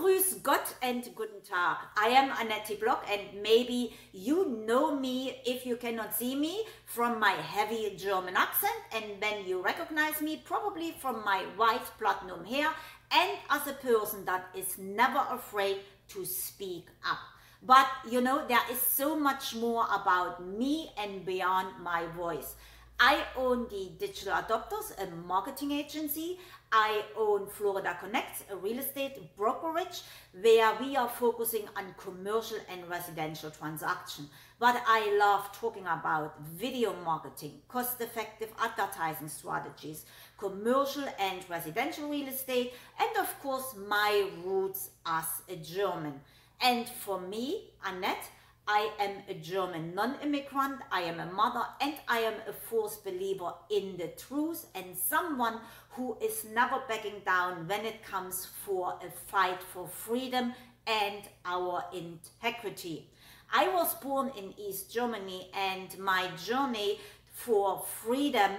Grüß Gott and guten Tag. I am Annett T. Block, and maybe you know me if you cannot see me from my heavy German accent, and then you recognize me probably from my white platinum hair and as a person that is never afraid to speak up. But you know, there is so much more about me and beyond my voice. I own the Digital Adopters, a marketing agency. I own Florida Connects, a real estate brokerage where we are focusing on commercial and residential transactions. But I love talking about video marketing, cost-effective advertising strategies, commercial and residential real estate, and of course my roots as a German. And for me, Annett, I am a German non-immigrant, I am a mother, and I am a fierce believer in the truth and someone who is never backing down when it comes for a fight for freedom and our integrity. I was born in East Germany, and my journey for freedom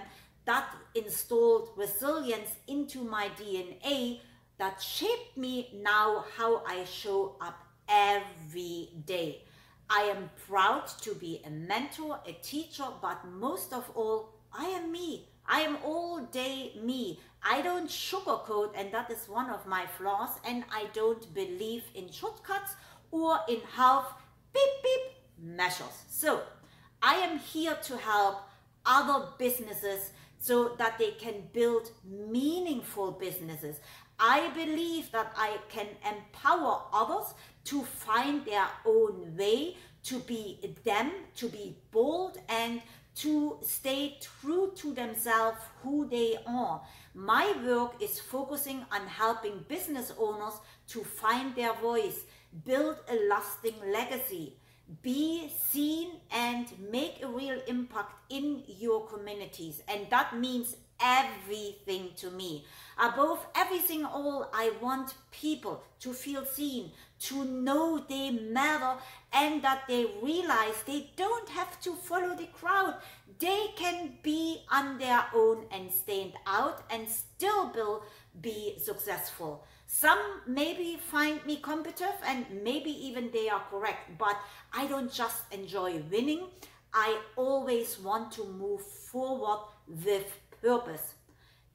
that installed resilience into my DNA that shaped me now how I show up every day. I am proud to be a mentor, a teacher, but most of all, I am me. I am all day me. I don't sugarcoat, and that is one of my flaws, and I don't believe in shortcuts or in half beep beep measures. So I am here to help other businesses so that they can build meaningful businesses. I believe that I can empower others to find their own way, to be them, to be bold, and to stay true to themselves, who they are. My work is focusing on helping business owners to find their voice, build a lasting legacy, be seen, and make a real impact in your communities. And that means everything to me. Above everything all, I want people to feel seen, to know they matter, and that they realize they don't have to follow the crowd. They can be on their own and stand out and still be successful. Some maybe find me competitive, and maybe even they are correct, but I don't just enjoy winning. I always want to move forward with purpose.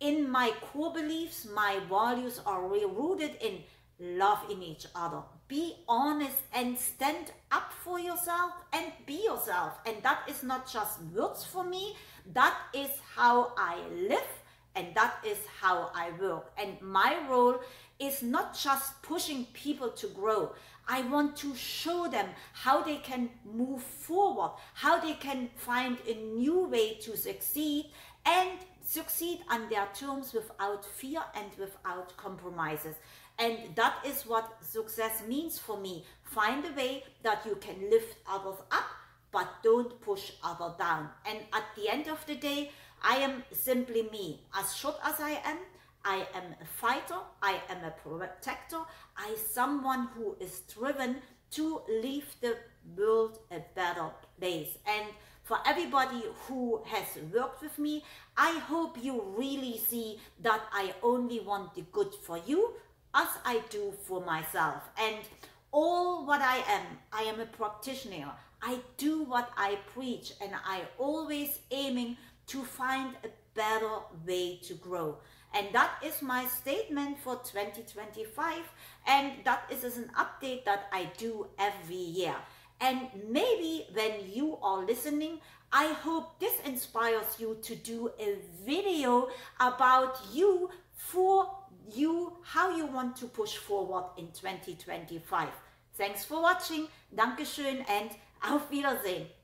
In my core beliefs, my values are rooted in love in each other. Be honest and stand up for yourself and be yourself. And that is not just words for me, that is how I live, and that is how I work. And my role is not just pushing people to grow. I want to show them how they can move forward, how they can find a new way to succeed, and succeed on their terms without fear and without compromises. And that is what success means for me. Find a way that you can lift others up, but don't push others down. And at the end of the day, I am simply me. As short as I am a fighter, I am a protector, I am someone who is driven to leave the world a better place. And for everybody who has worked with me, I hope you really see that I only want the good for you as I do for myself. And all what I am a practitioner. I do what I preach, and I always aiming to find a better way to grow. And that is my statement for 2025. And that is an update that I do every year. And maybe when you are listening, I hope this inspires you to do a video about you, for you, how you want to push forward in 2025. Thanks for watching. Dankeschön and auf Wiedersehen.